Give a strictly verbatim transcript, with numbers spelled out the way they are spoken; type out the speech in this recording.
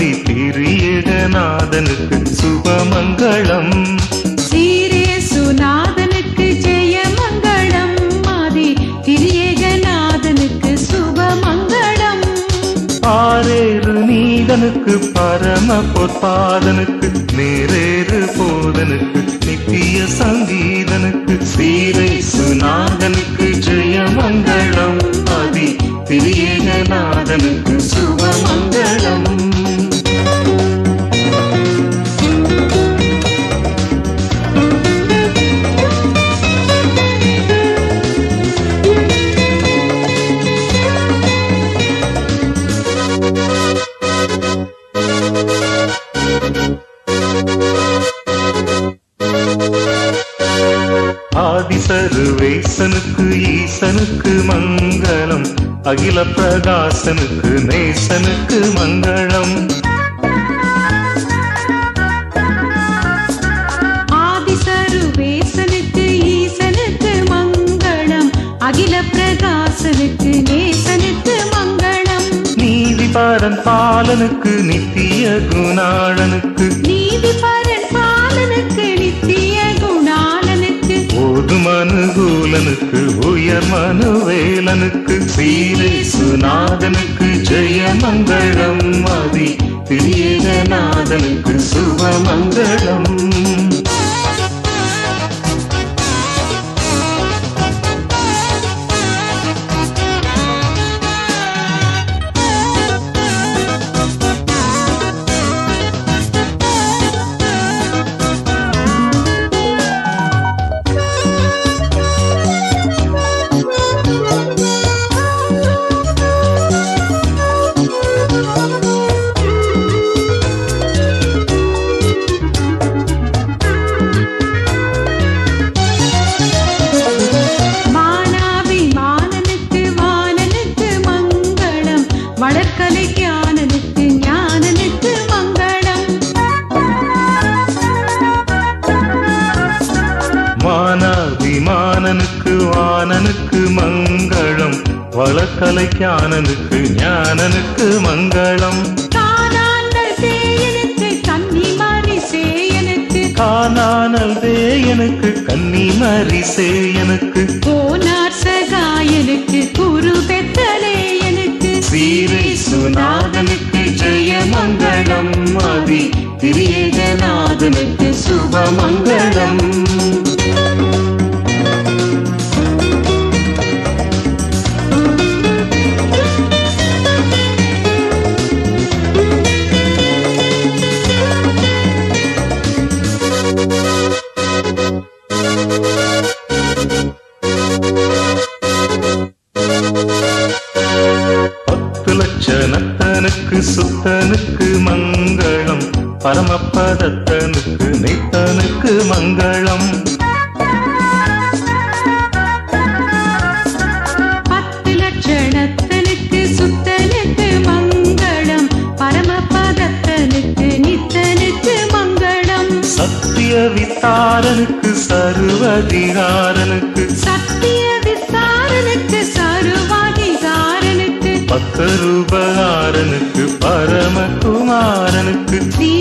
ஆதி திரியகநாதனுக்கு சுபமங்களம். சீர் இயேசுநாதனுக்கு ஜெயமங்களம். ஆதி திரியகநாதனுக்கு சுபமங்களம். ஆரேறு நீதனுக்கு பரம பொற்பாதனுக்கு நேரேறு போதனுக்கு நித்திய சங்கீதனுக்கு சீர் இயேசுநாதனுக்கு ஜெயமங்களம். ஆதி திரியகநாதனுக்கு சுபமங்களம். ஆதிசர்வேசனுக்கு ஈசனுக்கு மங்களம். அகில பிரகாசனுக்கு நேசனுக்கு மங்களம். ஆதிசர்வேசனுக்கு ஈசனுக்கு மங்களம். அகில பிரகாசனுக்கு நேசனுக்கு மங்களம். நீதிபரன் பாலனுக்கு நித்திய குணாளனுக்கு நீதிபரன் பாலனுக்கு நித்திய குணாளனுக்கு ஓதும் அனுகூலனுக்கு உயர் மனுவேலனுக்கு சீர் இயேசுநாதனுக்கு ஜெயமங்களம். ஆதி திரியகநாதனுக்கு சுபமங்களம். வளக்கலை ஞானனுக்கு ஞானனுக்கு மங்களம். கானானல் தேயனுக்கு கன்னிமாரி சேயனுக்கு கானானல் தேயனுக்கு கன்னிமாரி சேயனுக்கு கோனார் சகாயனுக்கு குரு பெத்தலேயனுக்கு சீர் இயேசுநாதனுக்கு ஜெயமங்களம். ஆதி திரியகநாதனுக்கு சுபமங்களம். சுத்தனுக்கு மங்களம். பரமபதத்தனுக்கு நித்தனுக்கு மங்களம். பத்து லட்சணத்தனுக்கு சுத்தனுக்கு மங்களம். பரமபதத்தனுக்கு நித்தனுக்கு மங்களம். சத்திய வித்தாரனுக்கு சர்வதிகாரனுக்கு சத்திய வித்தாரனுக்கு பத்தரூபகாரனுக்கு பரமகுமாரனுக்கு